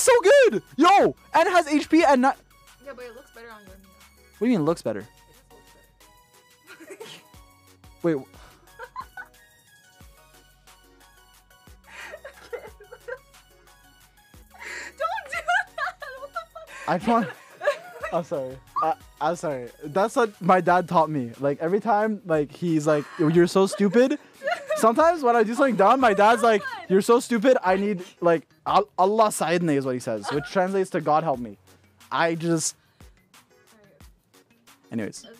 that's so good! Yo! And it has HP and not... Yeah, but it looks better on your Mio. What do you mean it looks better? It just looks better. Wait... I'm sorry. I'm sorry. That's what my dad taught me. Like every time, like he's like, "You're so stupid." Sometimes when I do something dumb, my dad's like, "You're so stupid." I need like Allah sa'idna is what he says, which translates to "God help me." I just. Anyways.